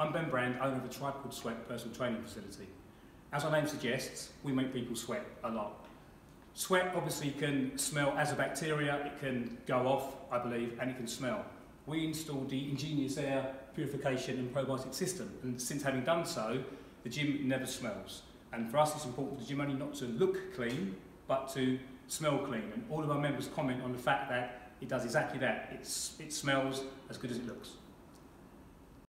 I'm Ben Brand, owner of the Tripod Sweat Personal Training Facility. As our name suggests, we make people sweat a lot. Sweat obviously can smell as a bacteria, it can go off, I believe, and it can smell. We installed the Ingenious Air purification and probiotic system, and since having done so, the gym never smells. And for us it's important for the gym only not to look clean, but to smell clean. And all of our members comment on the fact that it does exactly that. It smells as good as it looks.